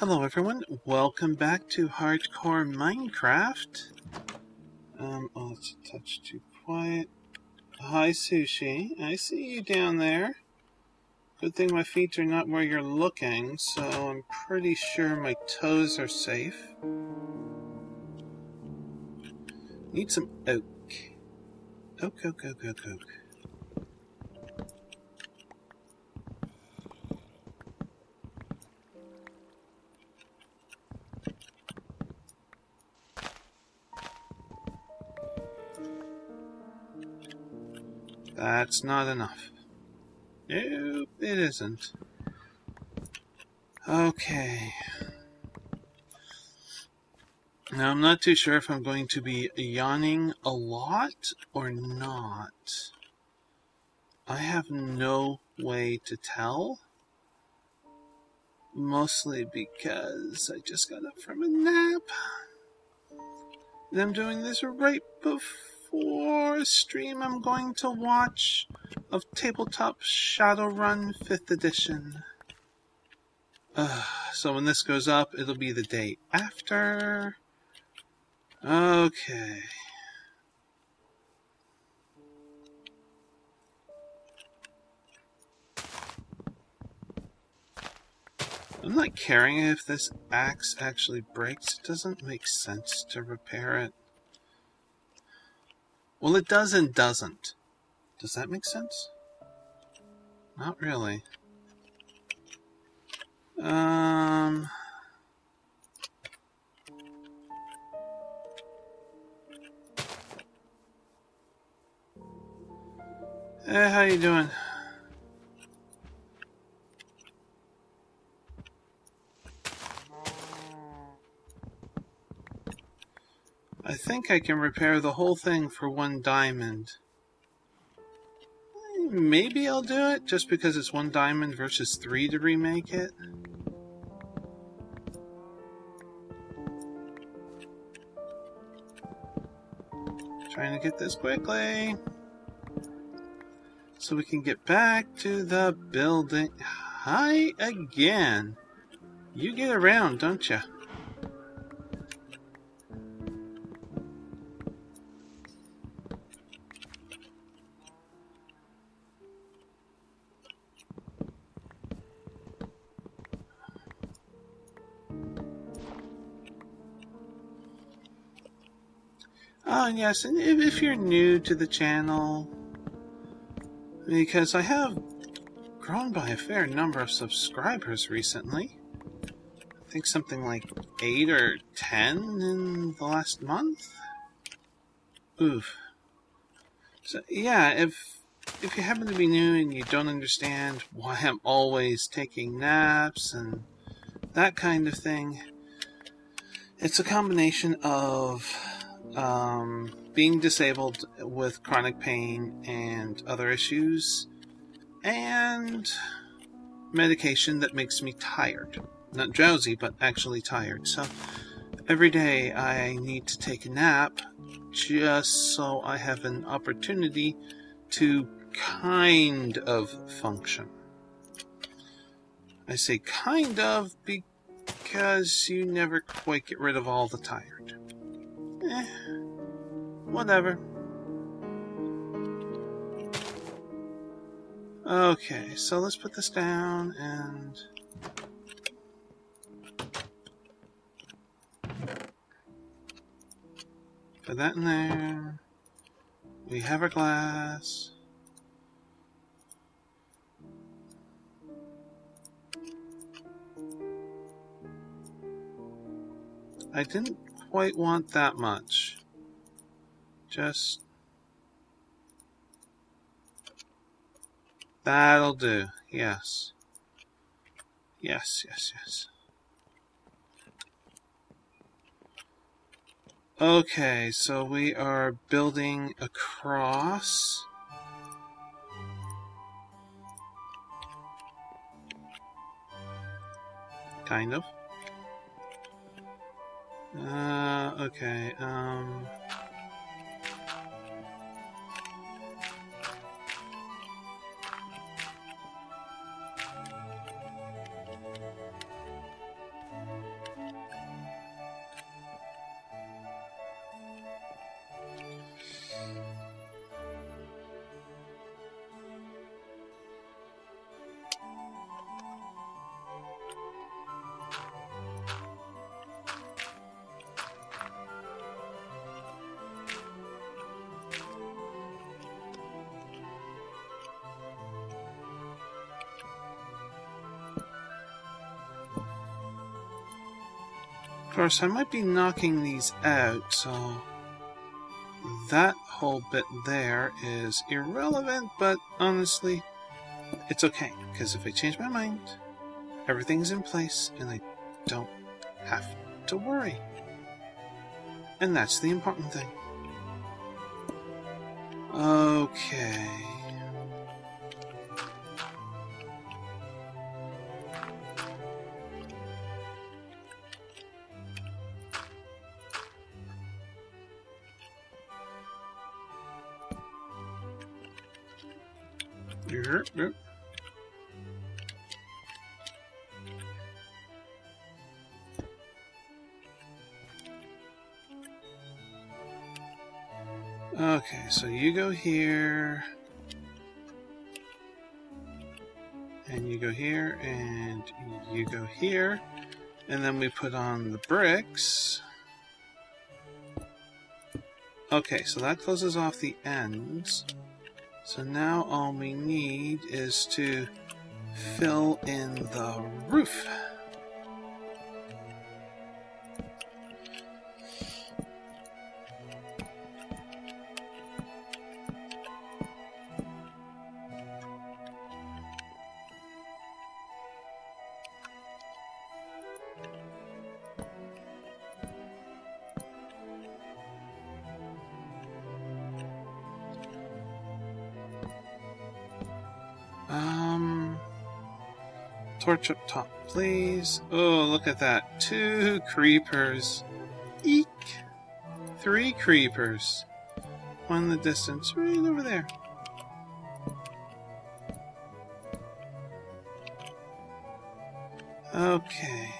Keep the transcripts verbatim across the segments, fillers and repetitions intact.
Hello everyone, welcome back to Hardcore Minecraft. Um, oh, it's a touch too quiet. Hi Sushi, I see you down there. Good thing my feet are not where you're looking, so I'm pretty sure my toes are safe. Need some oak. Oak, oak, oak, oak, oak. That's not enough. Nope, it isn't. Okay. Now, I'm not too sure if I'm going to be yawning a lot or not. I have no way to tell. Mostly because I just got up from a nap. And I'm doing this right before For a stream I'm going to watch of Tabletop Shadowrun fifth Edition. Uh, so when this goes up, it'll be the day after. Okay. I'm not caring if this axe actually breaks. It doesn't make sense to repair it. Well, it does and doesn't. Does that make sense? Not really. Um... Hey, how you doing? I think I can repair the whole thing for one diamond. Maybe I'll do it, just because it's one diamond versus three to remake it. Trying to get this quickly, so we can get back to the building. Hi again. You get around, don't ya? Oh, yes, and if, if you're new to the channel, because I have grown by a fair number of subscribers recently, I think something like eight or ten in the last month. Oof. So, yeah, if, if you happen to be new and you don't understand why I'm always taking naps and that kind of thing, it's a combination of Um, being disabled with chronic pain and other issues, and medication that makes me tired. Not drowsy, but actually tired. So every day I need to take a nap just so I have an opportunity to kind of function. I say kind of because you never quite get rid of all the tired. Eh, whatever. Okay, so let's put this down and... put that in there. We have our glass. I didn't quite want that much. Just that'll do. Yes. Yes, yes, yes. Okay, so we are building across. Kind of. Uh, okay, um... Of course, I might be knocking these out, so that whole bit there is irrelevant, but honestly, it's okay, because if I change my mind, everything's in place and I don't have to worry. And that's the important thing. Okay. Okay, so you go here, and you go here, and you go here, and then we put on the bricks. Okay, so that closes off the ends. So now all we need is to fill in the roof. Torch up top, please. Oh, look at that. Two creepers. Eek! Three creepers. One in the distance, right over there. Okay.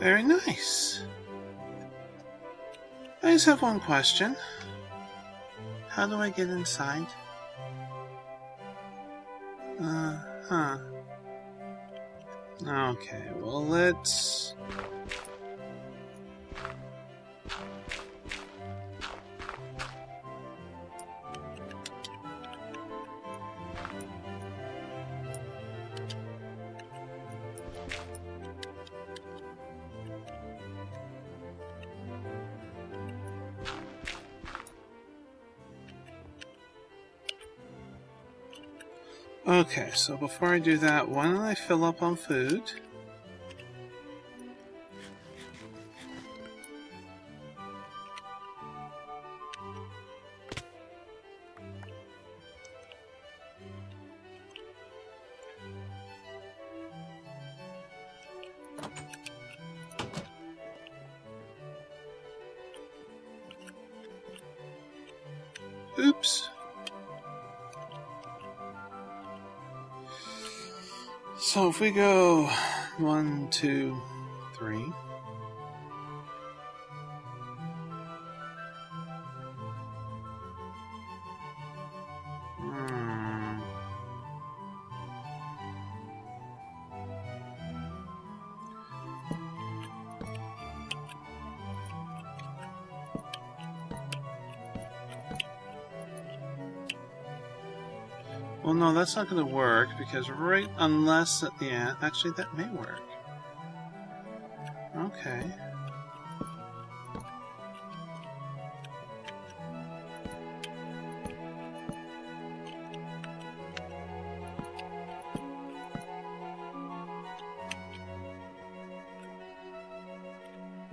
Very nice. I just have one question. How do I get inside? Uh huh. Okay, well, let's. Okay, so before I do that, why don't I fill up on food? Oops. So if we go one, two, three. Hmm. Well, no, that's not going to work, because right, unless at the end, actually that may work. Okay.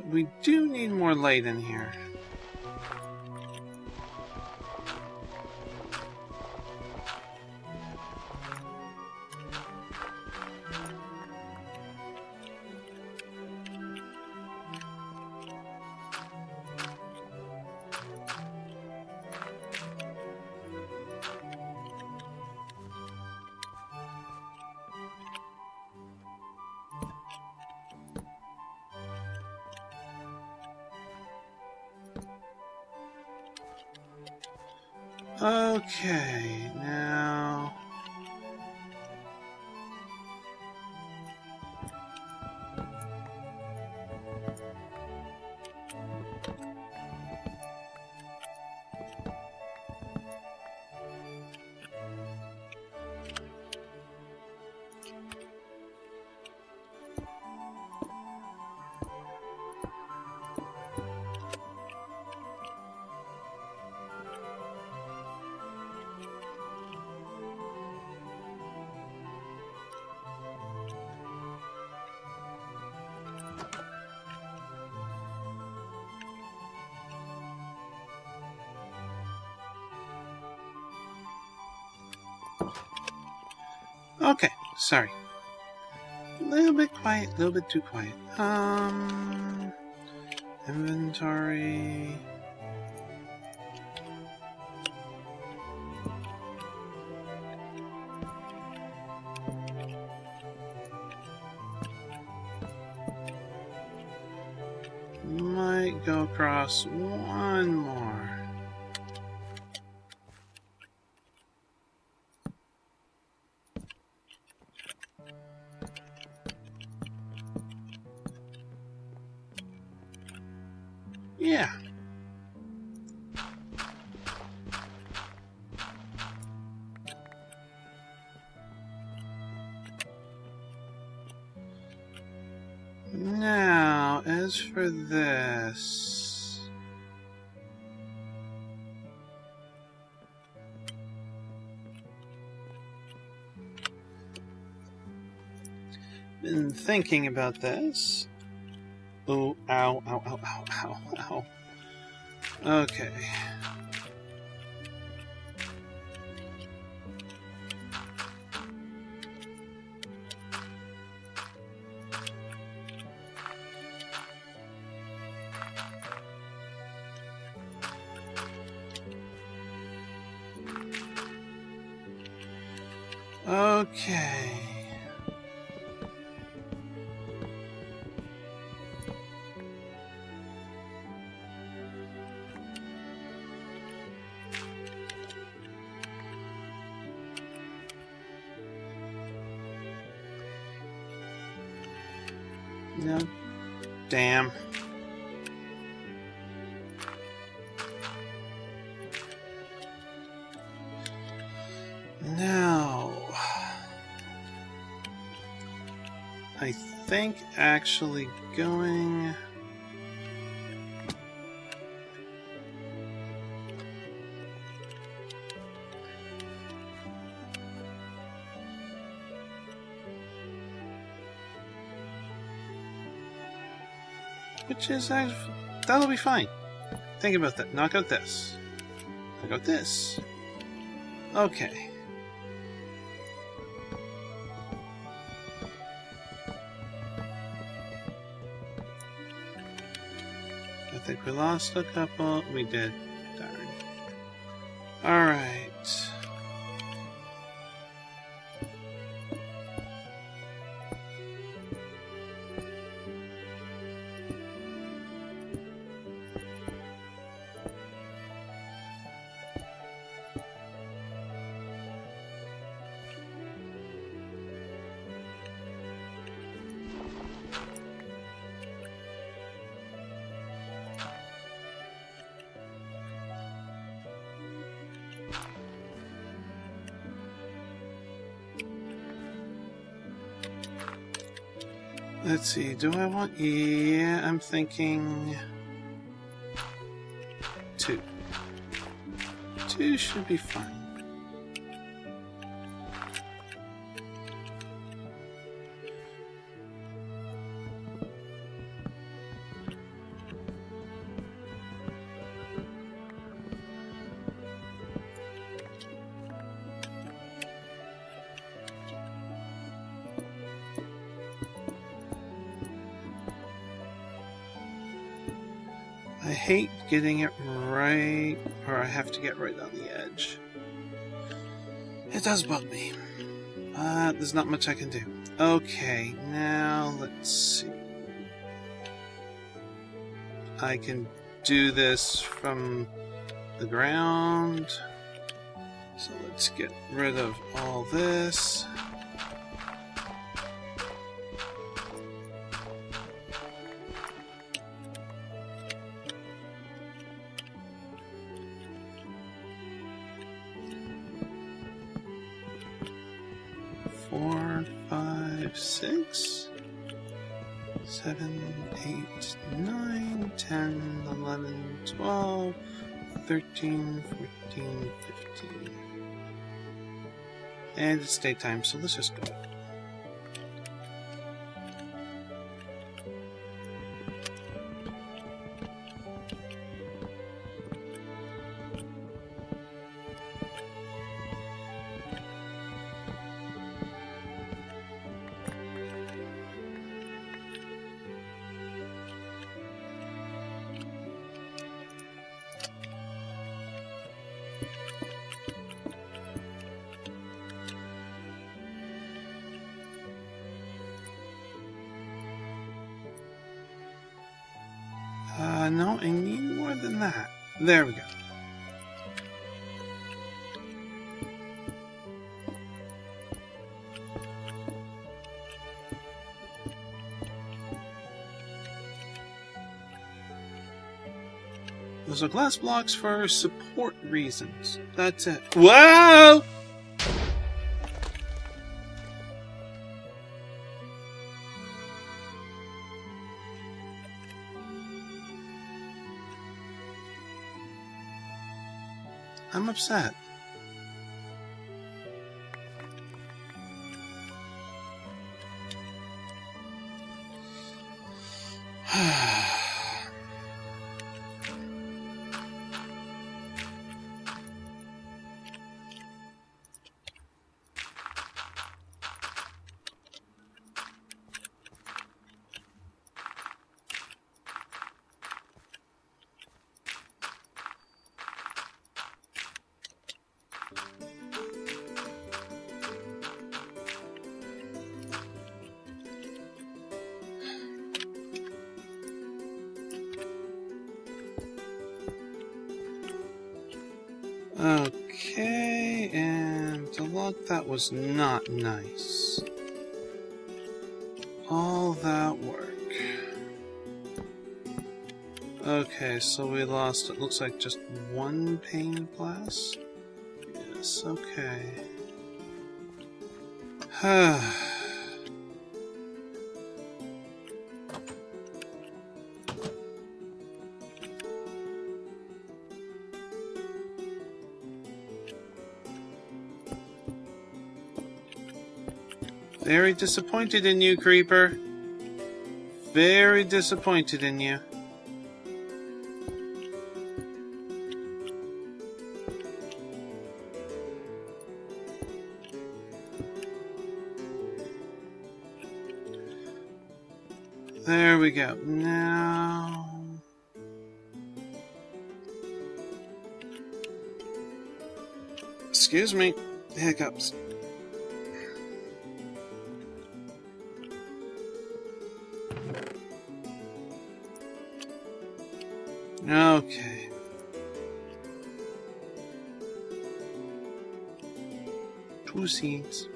We do need more light in here. Okay, now... Okay, sorry. A little bit quiet, a little bit too quiet. Um, inventory. Might go across one more. Yeah. Now, as for this, been thinking about this. Oh, ow, ow, ow, ow, ow, ow. Okay. Okay. No. Damn. No. I think actually going... Which is, that'll be fine. Think about that. Knock out this. Knock out this. Okay. I think we lost a couple. We did. Darn. Alright. Let's see, do I want... Yeah, I'm thinking... Two. Two should be fine. I hate getting it right, or I have to get right on the edge. It does bug me, but there's not much I can do. Okay, now let's see. I can do this from the ground. So let's get rid of all this. thirteen, fourteen, fifteen. And it's daytime, so let's just go. Uh, no, I need more than that. There we go. Those are glass blocks for support reasons. That's it. Whoa! I'm upset. Okay, and the log that was not nice. All that work. Okay, so we lost, it looks like, just one pane of glass. Yes, okay. Very disappointed in you, Creeper. Very disappointed in you. There we go. Now... Excuse me. Hiccups. Okay. Two seeds.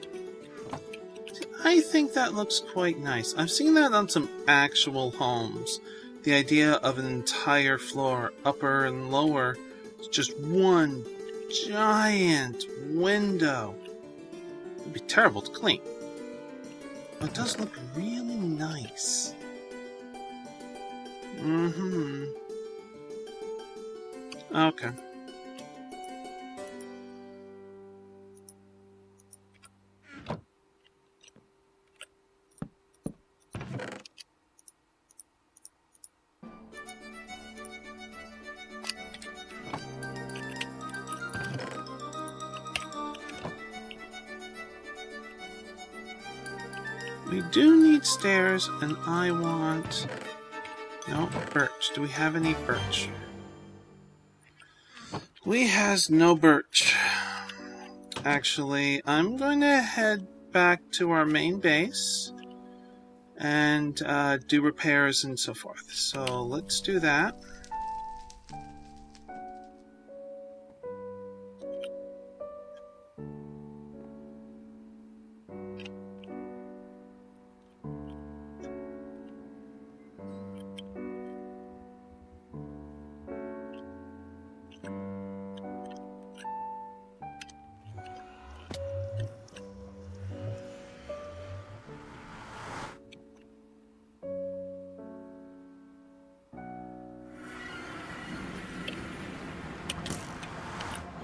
I think that looks quite nice. I've seen that on some actual homes. The idea of an entire floor, upper and lower, it's just one giant window. It'd be terrible to clean. But it does look really nice. Mm-hmm. Okay. We do need stairs, and I want... No, birch. Do we have any birch? We has no birch. Actually, I'm going to head back to our main base and uh, do repairs and so forth. So let's do that.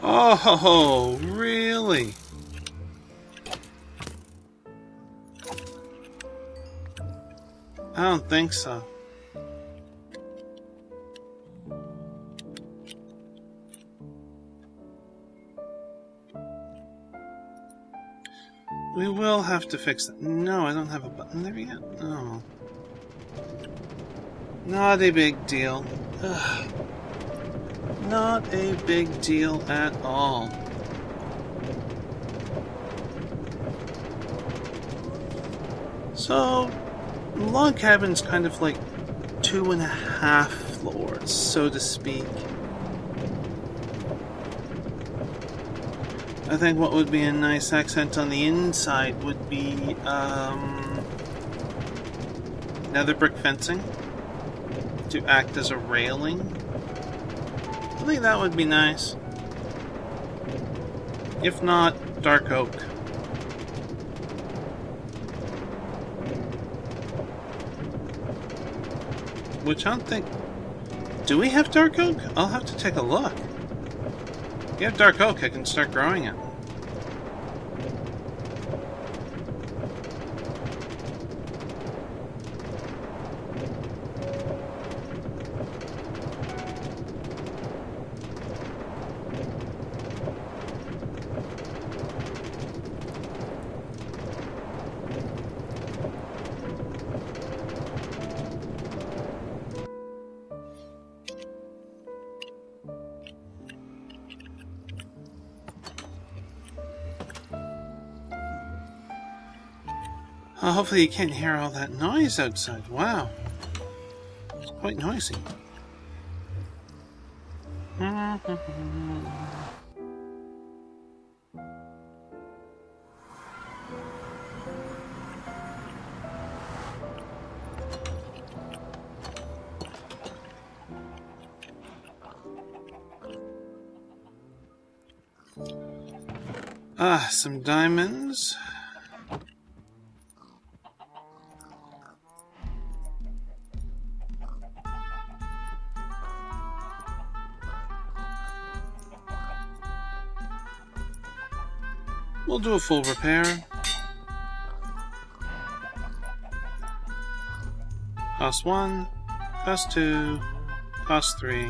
Oh, really? I don't think so. We will have to fix that. No, I don't have a button there yet. No. Not a big deal. Ugh. Not a big deal at all. So, log cabin's kind of like two and a half floors, so to speak. I think what would be a nice accent on the inside would be um, nether brick fencing to act as a railing. I think that would be nice. If not, dark oak. Which I don't think... Do we have dark oak? I'll have to take a look. If you have dark oak, I can start growing it. Uh, hopefully you can't hear all that noise outside. Wow. It's quite noisy. Ah, some diamonds. We'll do a full repair. Cost one, cost two, cost three.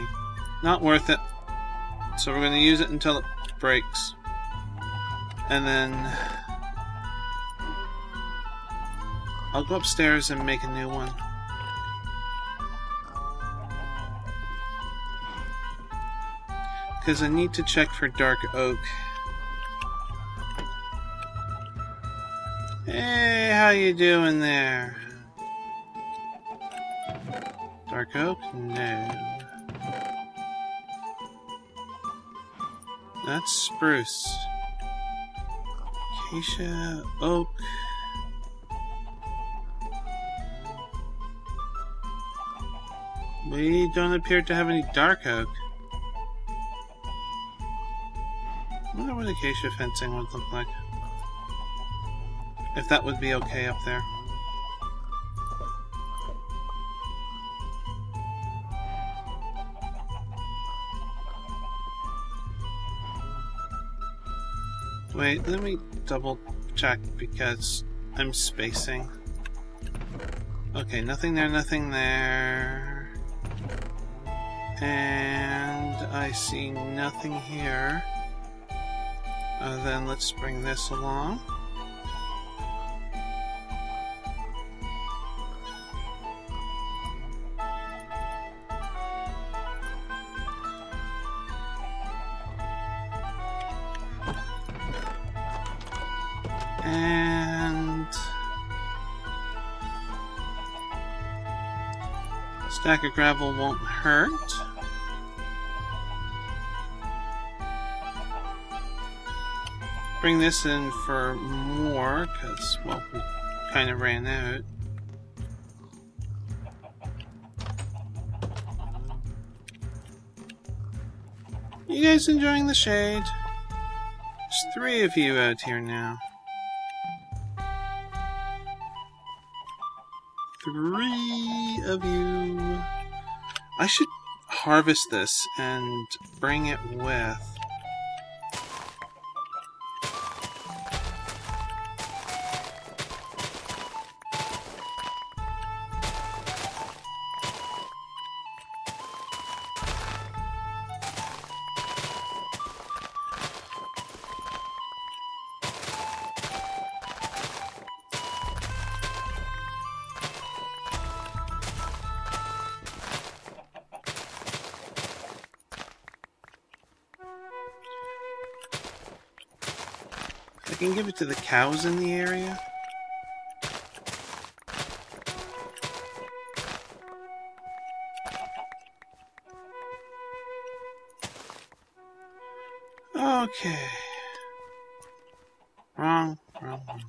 Not worth it. So we're going to use it until it breaks. And then I'll go upstairs and make a new one. Because I need to check for dark oak. Hey, how you doing there? Dark oak? No. That's spruce. Acacia, oak. We don't appear to have any dark oak. I wonder what acacia fencing would look like. If that would be okay up there. Wait, let me double check because I'm spacing. Okay, nothing there, nothing there. And I see nothing here. Uh, then let's bring this along. And stack of gravel won't hurt. Bring this in for more because, well, we kind of ran out. You guys enjoying the shade? There's three of you out here now. Three of you. I should harvest this and bring it with I can give it to the cows in the area. Okay. Wrong, wrong, wrong.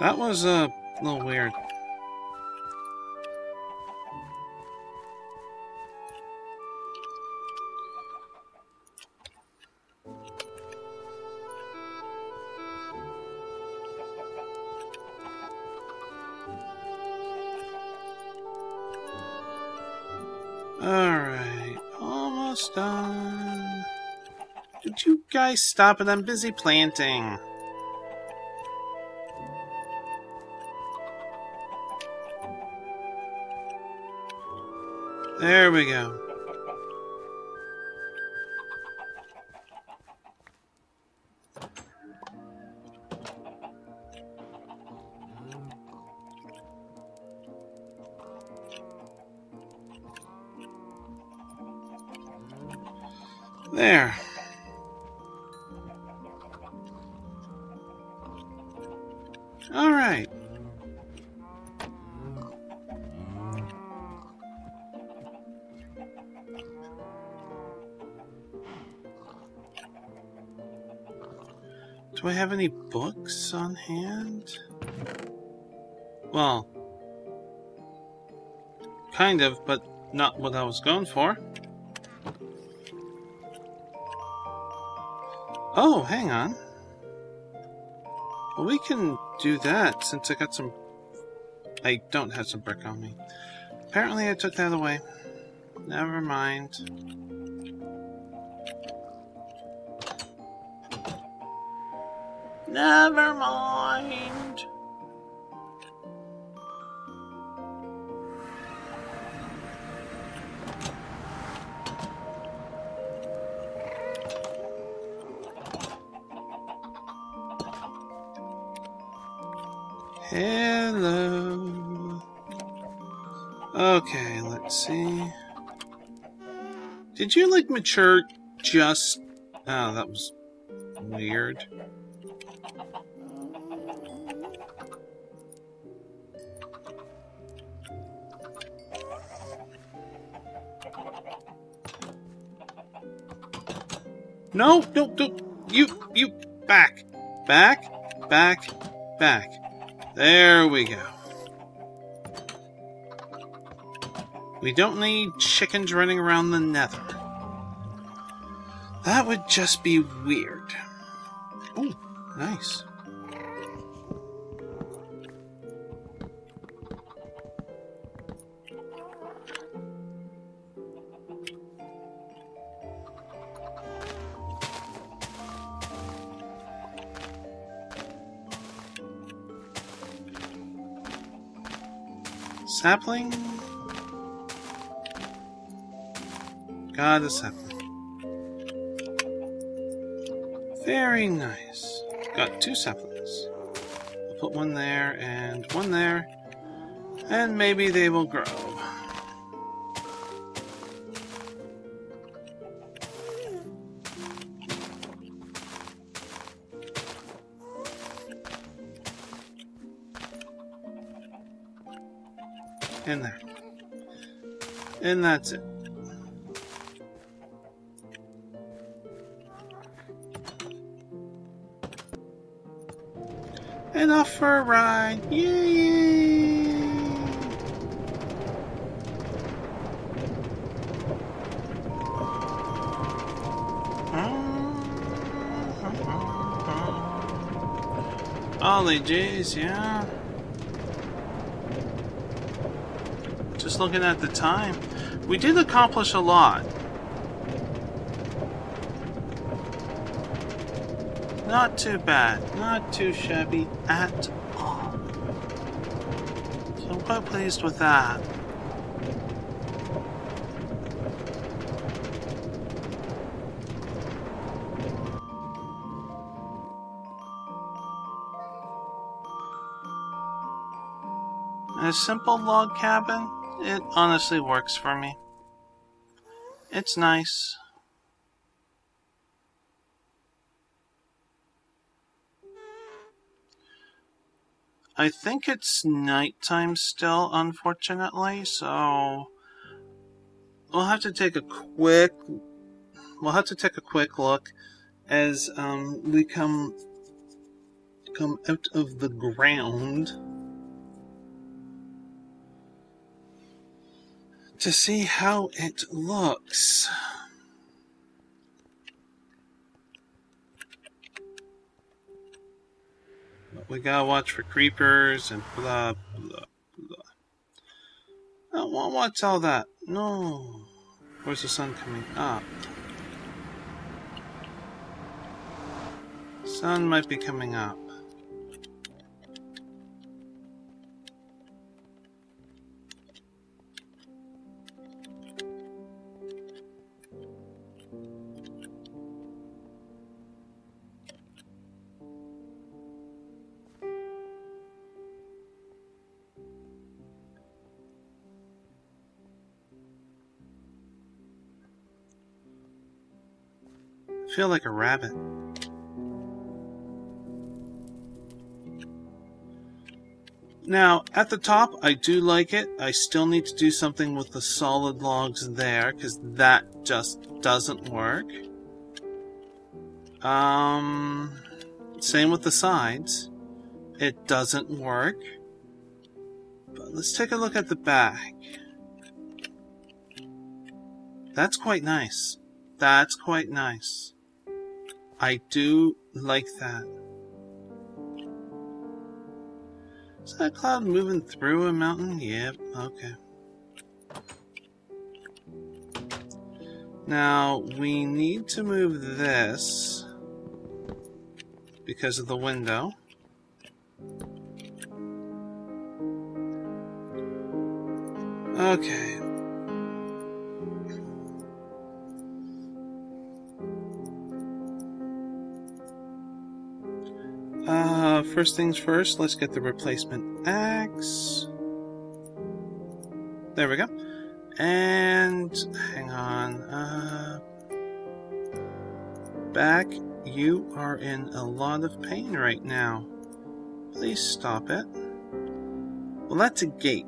That was uh, a little weird. Alright, almost done. Did you guys stop it? I'm busy planting. There we go. There. All right. Do I have any books on hand? Well, kind of, but not what I was going for. Oh, hang on. Well, we can do that since I got some... I don't have some brick on me. Apparently I took that away. Never mind. Never mind. Hello. Okay, let's see. Did you like mature just... Oh, that was weird. No, no, no, you, you, back, back, back, back. There we go. We don't need chickens running around the nether. That would just be weird. Oh, nice. Sapling? Got a sapling. Very nice. Got two saplings. I'll put one there and one there, and maybe they will grow. In there. And that's it. And off for a ride. Yay! Ollie J's, yeah. Just looking at the time, we did accomplish a lot. Not too bad, not too shabby at all. So I'm quite pleased with that. A simple log cabin, it honestly works for me. It's nice. I think it's nighttime still, unfortunately, so we'll have to take a quick we'll have to take a quick look as um, we come come out of the ground to see how it looks. We gotta watch for creepers and blah, blah, blah. I don't want to watch all that. No. Where's the sun coming up? Sun might be coming up. I feel like a rabbit. Now, at the top, I do like it. I still need to do something with the solid logs there, because that just doesn't work. Um, same with the sides. It doesn't work. But let's take a look at the back. That's quite nice. That's quite nice. I do like that. Is that cloud moving through a mountain? Yep, okay. Now, we need to move this because of the window. Okay. Uh, first things first, let's get the replacement axe. There we go. And hang on. Uh, back, you are in a lot of pain right now. Please stop it. Well, that's a gate.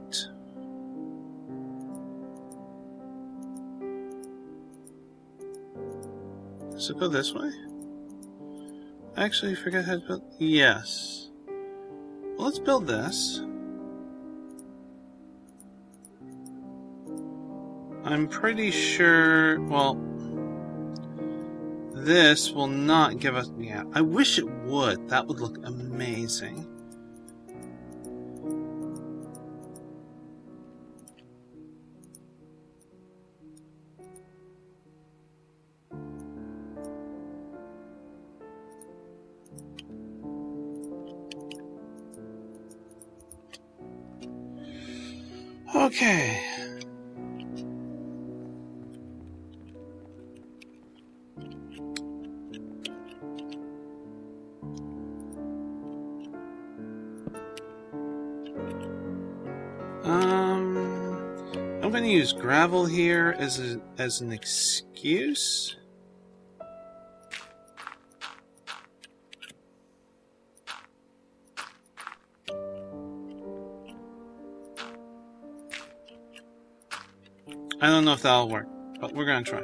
Does it go this way? Actually, I forgot how to build. Yes. Well, let's build this. I'm pretty sure. Well, this will not give us. Yeah, I wish it would. That would look amazing. Okay. Um, I'm going to use gravel here as a, as an excuse. I don't know if that'll work, but we're gonna try.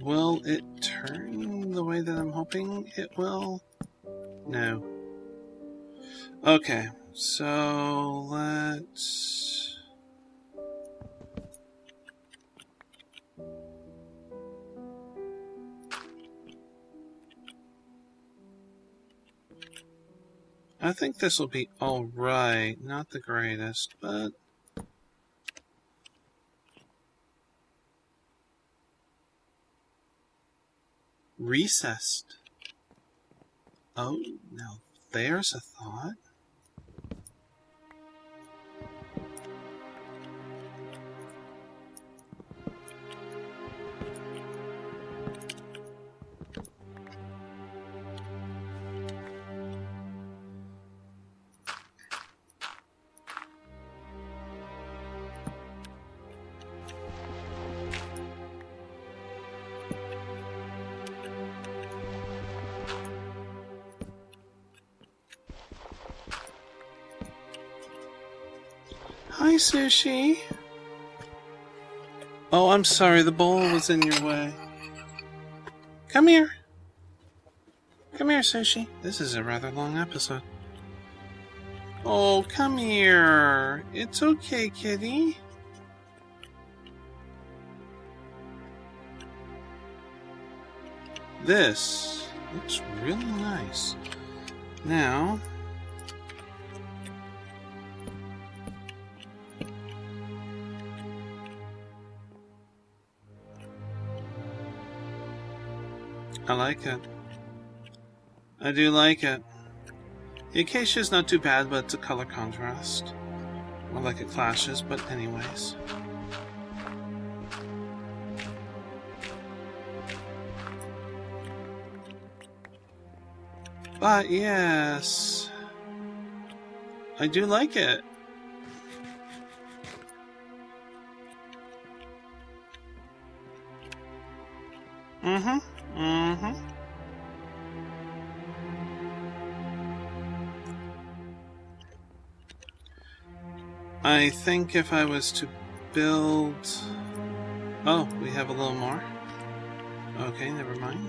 Will it turn the way that I'm hoping it will? No. Okay, so let's... I think this will be alright, not the greatest, but... Recessed. Oh, now there's a thought. Hi, Sushi. Oh, I'm sorry. The bowl was in your way. Come here. Come here, Sushi. This is a rather long episode. Oh, come here. It's okay, kitty. This looks really nice. Now, I like it. I do like it. The acacia is not too bad, but it's a color contrast. More like it clashes, but anyways. But yes, I do like it. Mm-hmm, mm-hmm. I think if I was to build... Oh, we have a little more. Okay, never mind.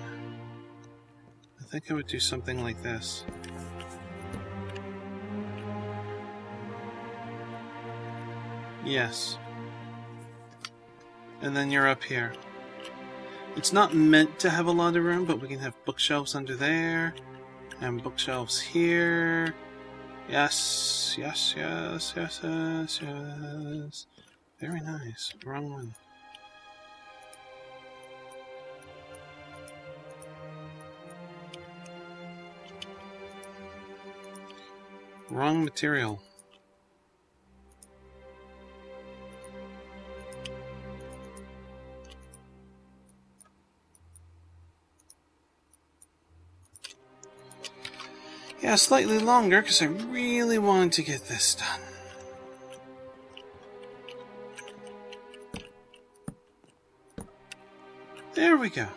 I think I would do something like this. Yes. And then you're up here. It's not meant to have a lot of room, but we can have bookshelves under there, and bookshelves here. Yes, yes, yes, yes, yes, yes. Very nice. Wrong one. Wrong material. Yeah, slightly longer because I really wanted to get this done. There we go.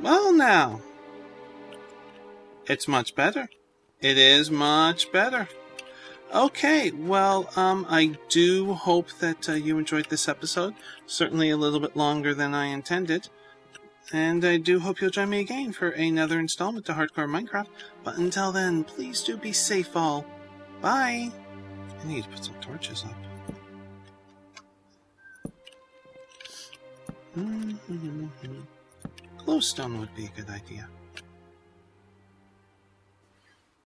Well, now. It's much better. It is much better. Okay, well, um, I do hope that uh, you enjoyed this episode. Certainly a little bit longer than I intended. And I do hope you'll join me again for another installment to Hardcore Minecraft. But until then, please do be safe all. Bye! I need to put some torches up. Mm-hmm. Glowstone would be a good idea.